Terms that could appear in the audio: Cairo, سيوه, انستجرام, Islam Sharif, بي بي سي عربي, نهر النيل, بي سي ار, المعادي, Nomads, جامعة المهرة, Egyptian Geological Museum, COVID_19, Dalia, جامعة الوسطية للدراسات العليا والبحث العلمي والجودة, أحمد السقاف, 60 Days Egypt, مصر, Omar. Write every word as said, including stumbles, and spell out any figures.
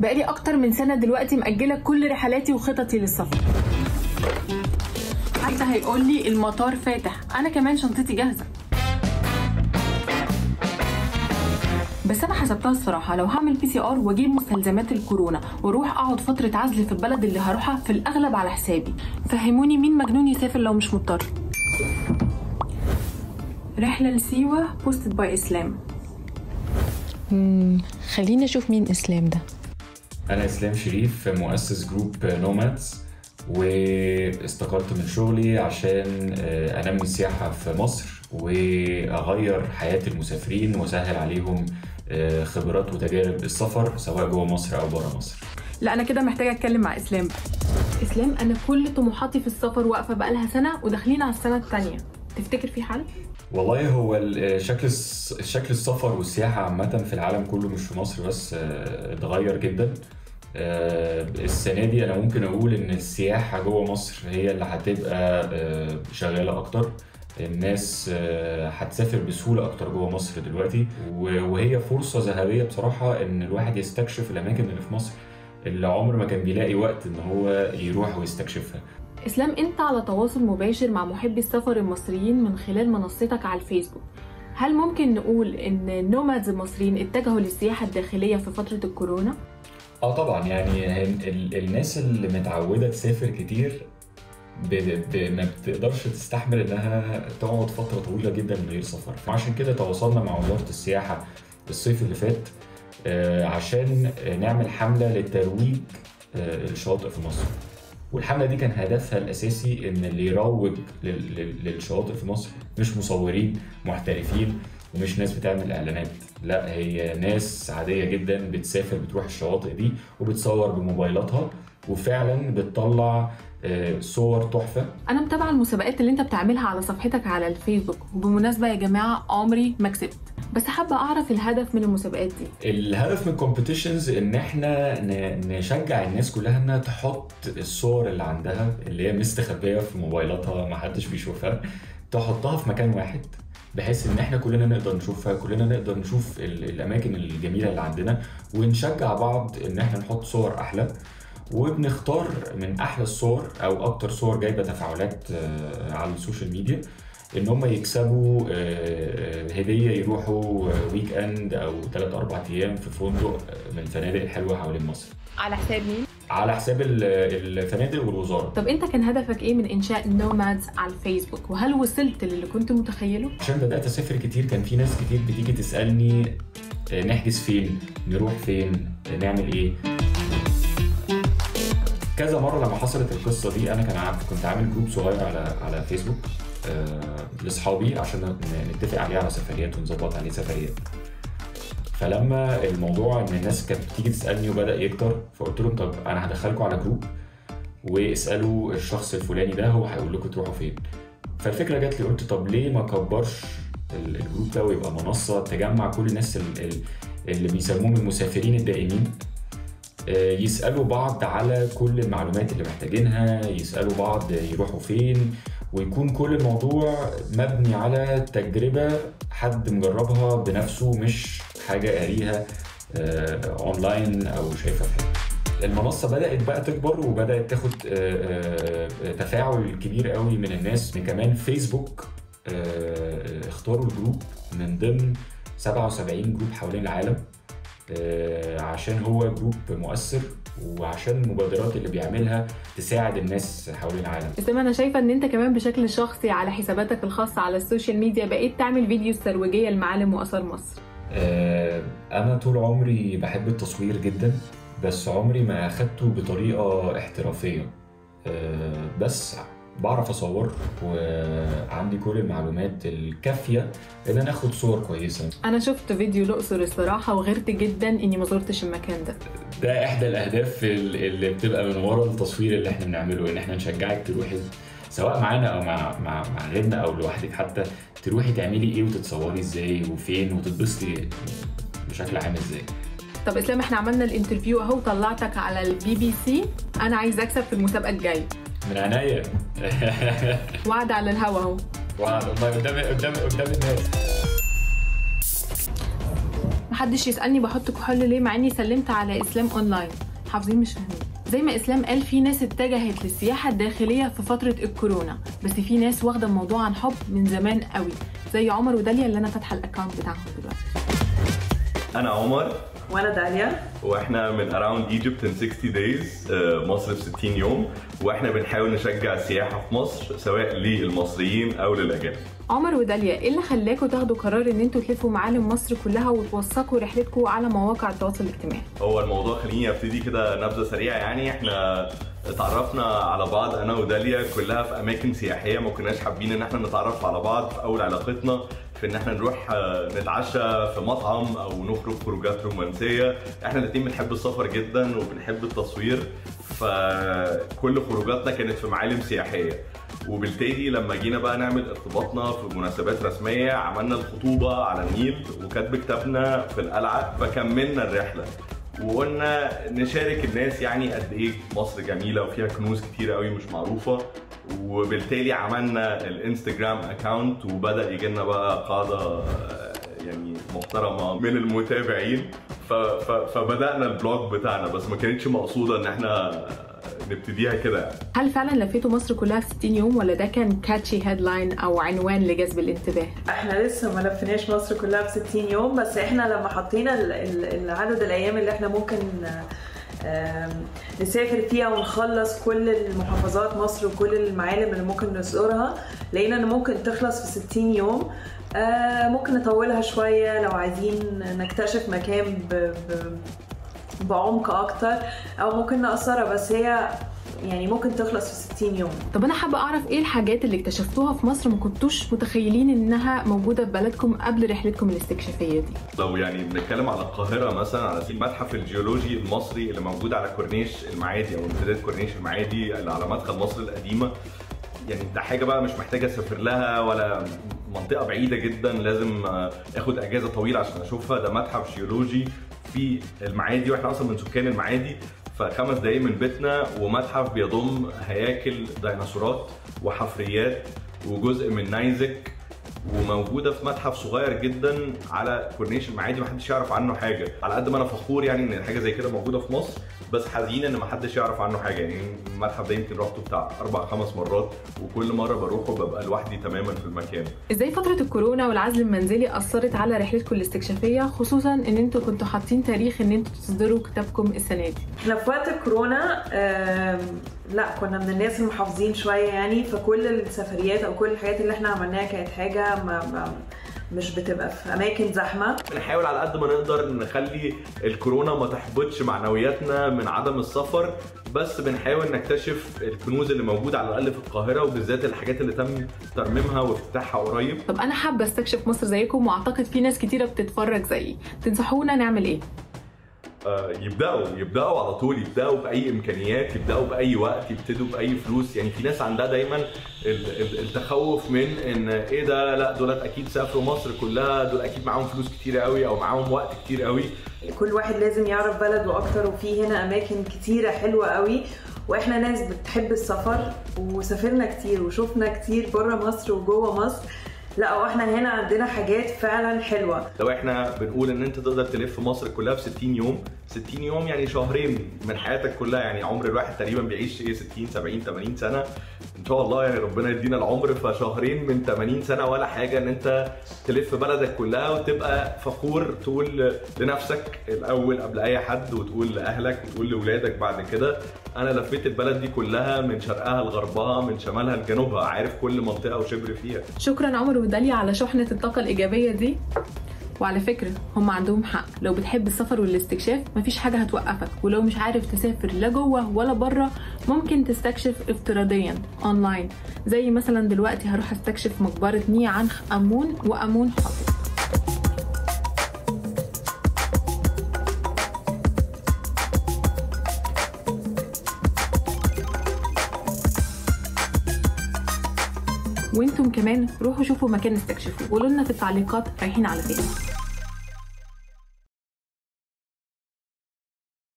بقالي اكتر من سنه دلوقتي مأجله كل رحلاتي وخططي للسفر. حتى هيقول لي المطار فاتح، انا كمان شنطتي جاهزه. بس انا حسبتها الصراحه، لو هعمل بي سي ار واجيب مستلزمات الكورونا واروح اقعد فتره عزل في البلد اللي هروحها في الاغلب على حسابي. فهموني، مين مجنون يسافر لو مش مضطر؟ رحله لسيوه بوستد باي اسلام. امم خلينا نشوف مين اسلام ده. انا اسلام شريف، مؤسس جروب نومادز، واستقلت من شغلي عشان انمي السياحه في مصر واغير حياه المسافرين واسهل عليهم خبرات وتجارب السفر سواء جوه مصر او بره مصر. لا انا كده محتاجه اتكلم مع اسلام. اسلام، انا كل طموحاتي في السفر واقفه بقالها سنه وداخلين على السنه الثانيه، تفتكر في حل؟ والله هو شكل شكل السفر والسياحه عامه في العالم كله، مش في مصر بس، اتغير جدا. السنه دي انا ممكن اقول ان السياحه جوه مصر هي اللي هتبقى شغاله اكتر. الناس هتسافر بسهوله اكتر جوه مصر دلوقتي، وهي فرصه ذهبيه بصراحه ان الواحد يستكشف الاماكن اللي في مصر اللي عمر ما كان بيلاقي وقت ان هو يروح ويستكشفها. اسلام، انت على تواصل مباشر مع محبي السفر المصريين من خلال منصتك على الفيسبوك، هل ممكن نقول ان النومادز المصريين اتجهوا للسياحه الداخليه في فتره الكورونا؟ اه طبعا، يعني الناس اللي متعوده تسافر كتير ب ب ما بتقدرش تستحمل انها تقعد فتره طويله جدا من غير سفر، فعشان كده تواصلنا مع وزاره السياحه الصيف اللي فات عشان نعمل حمله لترويج الشواطئ في مصر. والحمله دي كان هدفها الاساسي ان اللي يروج للشواطئ في مصر مش مصورين محترفين ومش ناس بتعمل اعلانات، لا هي ناس عاديه جدا بتسافر بتروح الشواطئ دي وبتصور بموبايلاتها وفعلا بتطلع صور تحفه. انا متابعه المسابقات اللي انت بتعملها على صفحتك على الفيسبوك، وبمناسبه يا جماعه عمري ما كسبت، بس حابه اعرف الهدف من المسابقات دي. الهدف من الكومبيتيشنز ان احنا نشجع الناس كلها انها تحط الصور اللي عندها اللي هي مستخبيه في موبايلاتها ما حدش بيشوفها، تحطها في مكان واحد بحيث ان احنا كلنا نقدر نشوفها، كلنا نقدر نشوف الاماكن الجميله اللي عندنا ونشجع بعض ان احنا نحط صور احلى. وبنختار من احلى الصور او اكتر صور جايبه تفاعلات على السوشيال ميديا ان هم يكسبوا هديه يروحوا ويك اند او ثلاث أربع ايام في فندق من الفنادق الحلوه حوالين مصر. على حساب مين؟ على حساب الفنادق والوزاره. طب انت كان هدفك ايه من انشاء نومادز على الفيسبوك، وهل وصلت للي كنت متخيله؟ عشان بدات اسافر كتير كان في ناس كتير بتيجي تسالني نحجز فين؟ نروح فين؟ نعمل ايه؟ كذا مره لما حصلت القصه دي انا كان كنت عامل جروب صغير على على فيسبوك لاصحابي عشان نتفق عليه على سفريات ونظبط عليه سفريات. فلما الموضوع ان الناس كانت بتيجي تسالني وبدا يكتر، فقلت لهم طب انا هدخلكم على جروب واسالوا الشخص الفلاني ده هو هيقول لكم تروحوا فين. فالفكره جات لي قلت طب ليه ما اكبرش الجروب ده ويبقى منصه تجمع كل الناس اللي بيسموهم المسافرين الدائمين، يسالوا بعض على كل المعلومات اللي محتاجينها، يسالوا بعض يروحوا فين، ويكون كل الموضوع مبني على تجربه حد مجربها بنفسه مش حاجه قاريها اونلاين او شايفها في حاجه. المنصه بدات بقى تكبر وبدات تاخد تفاعل كبير قوي من الناس. كمان فيسبوك اختاروا الجروب من ضمن سبعة وسبعين جروب حوالين العالم عشان هو جروب مؤثر وعشان المبادرات اللي بيعملها تساعد الناس حوالين العالم. بس انا شايفه ان انت كمان بشكل شخصي على حساباتك الخاصه على السوشيال ميديا بقيت تعمل فيديوز ترويجيه لمعالم واثار مصر. انا طول عمري بحب التصوير جدا، بس عمري ما اخدته بطريقه احترافيه، بس بعرف اصور وعندي كل المعلومات الكافيه ان انا اخد صور كويسه. انا شفت فيديو الاقصر الصراحه وغيرت جدا اني ما زرتش المكان ده. ده احدى الاهداف اللي بتبقى من ورا التصوير اللي احنا بنعمله، ان احنا نشجعك تروحي سواء معانا او مع مع, مع غيرنا او لوحدك حتى، تروحي تعملي ايه وتتصوري ازاي وفين وتتبسطي بشكل عام ازاي. طب اسلام، احنا عملنا الانترفيو اهو وطلعتك على البي بي سي، انا عايز اكسب في المسابقه الجايه. من عينيا. وعد على الهوا اهو. وعد والله قدام قدام قدام الناس. محدش يسألني بحط كحول ليه مع اني سلمت على اسلام اونلاين. حافظين مش فاهمين. زي ما اسلام قال في ناس اتجهت للسياحة الداخلية في فترة الكورونا، بس في ناس واخدة الموضوع عن حب من زمان قوي زي عمر وداليا اللي انا فاتحة الاكونت بتاعهم دلوقتي. انا عمر وانا داليا، واحنا من Around Egypt in sixty Days، مصر في ستين يوم، واحنا بنحاول نشجع السياحة في مصر سواء للمصريين أو للأجانب. عمر وداليا، إيه اللي خلاكوا تاخدوا قرار إن أنتوا تلفوا معالم مصر كلها وتوثقوا رحلتكم على مواقع التواصل الاجتماعي؟ هو الموضوع خليني أبتدي كده نبذة سريعة، يعني إحنا اتعرفنا على بعض أنا وداليا كلها في أماكن سياحية، ما كناش حابين إن إحنا نتعرف على بعض في أول علاقتنا، في ان احنا نروح نتعشى في مطعم او نخرج خروجات رومانسيه. احنا الاثنين بنحب السفر جدا وبنحب التصوير، فكل خروجاتنا كانت في معالم سياحيه، وبالتالي لما جينا بقى نعمل ارتباطنا في مناسبات رسميه عملنا الخطوبه على النيل وكتب كتابنا في القلعه، فكملنا الرحله وقلنا نشارك الناس يعني قد ايه مصر جميله وفيها كنوز كتير قوي مش معروفه، وبالتالي عملنا الانستجرام اكاونت وبدا يجي لنا بقى قاعده يعني محترمه من المتابعين، فبدانا البلوج بتاعنا، بس ما كانتش مقصوده ان احنا نبتديها كده. هل فعلا لفيتوا مصر كلها في ستين يوم ولا ده كان كاتشي هيدلاين او عنوان لجذب الانتباه؟ احنا لسه ما لفيناش مصر كلها في ستين يوم، بس احنا لما حطينا عدد الايام اللي احنا ممكن نسافر فيها ونخلص كل المحافظات مصر وكل المعالم اللي ممكن نزورها، لقينا ان ممكن تخلص في ستين يوم. ممكن نطولها شويه لو عايزين نكتشف مكان ب بعمق اكتر، او ممكن نقصرها، بس هي يعني ممكن تخلص في ستين يوم. طب انا حابه اعرف ايه الحاجات اللي اكتشفتوها في مصر ما كنتوش متخيلين انها موجوده في بلدكم قبل رحلتكم الاستكشافيه دي؟ لو يعني بنتكلم على القاهره مثلا، على المتحف الجيولوجي المصري اللي موجود على كورنيش المعادي او امتداد كورنيش المعادي اللي على مدخل مصر القديمه، يعني ده حاجه بقى مش محتاجه اسافر لها ولا منطقه بعيده جدا لازم اخد اجازه طويله عشان اشوفها. ده متحف جيولوجي في المعادي، واحنا اصلا من سكان المعادي، فخمس دقايق من بيتنا، ومتحف بيضم هياكل ديناصورات وحفريات وجزء من نيزك، وموجوده في متحف صغير جدا على كورنيش المعادي محدش يعرف عنه حاجه. على قد ما انا فخور يعني ان حاجه زي كده موجوده في مصر، بس حزين ان محدش يعرف عنه حاجه. يعني المتحف ده يمكن رحته بتاع اربع خمس مرات، وكل مره بروحه ببقى لوحدي تماما في المكان. ازاي فتره الكورونا والعزل المنزلي اثرت على رحلتكم الاستكشافيه، خصوصا ان انتوا كنتوا حاطين تاريخ ان انتوا تصدروا كتابكم السنه دي؟ احنا في وقت الكورونا لا كنا من الناس المحافظين شويه يعني، فكل السفريات او كل الحاجات اللي احنا عملناها كانت حاجه ما ما مش بتبقى في اماكن زحمه. بنحاول على قد ما نقدر نخلي الكورونا ما تحبطش معنوياتنا من عدم السفر، بس بنحاول نكتشف الكنوز اللي موجوده على الاقل في القاهره، وبالذات الحاجات اللي تم ترميمها وافتتاحها قريب. طب انا حابه استكشف مصر زيكم، واعتقد في ناس كتيره بتتفرج زيي، تنصحونا نعمل ايه؟ يبدأوا يبدأوا على طول، يبدأوا بأي إمكانيات، يبدأوا بأي وقت، يبتدوا بأي فلوس. يعني في ناس عندها دايما التخوف من إن إيه ده، لا دولت أكيد سافروا مصر كلها، دول أكيد معاهم فلوس كتير قوي أو معاهم وقت كتير قوي. كل واحد لازم يعرف بلده أكتر، وفي هنا أماكن كتيرة حلوة قوي، وإحنا ناس بتحب السفر وسافرنا كتير وشوفنا كتير بره مصر وجوه مصر، لا واحنا هنا عندنا حاجات فعلا حلوه. لو احنا بنقول ان انت تقدر تلف مصر كلها في ستين يوم، ستين يوم يعني شهرين من حياتك كلها، يعني عمر الواحد تقريبا بيعيش ايه ستين سبعين تمانين سنه ان شاء الله، يعني ربنا يدينا العمر، فشهرين من تمانين سنه ولا حاجه ان انت تلف بلدك كلها وتبقى فخور، تقول لنفسك الاول قبل اي حد، وتقول لاهلك وتقول لاولادك بعد كده انا لفيت البلد دي كلها من شرقها لغربها من شمالها لجنوبها، عارف كل منطقه وشبر فيها. شكرا عمر وداليا على شحنة الطاقة الإيجابية دي، وعلى فكرة هم عندهم حق، لو بتحب السفر والاستكشاف مفيش حاجة هتوقفك، ولو مش عارف تسافر لا جوه ولا بره ممكن تستكشف افتراضيا أونلاين، زي مثلا دلوقتي هروح استكشف مقبرة ني عنخ آمون وآمون حافظ. وانتم كمان روحوا شوفوا مكان استكشفوه، قولوا لنا في التعليقات رايحين على فين.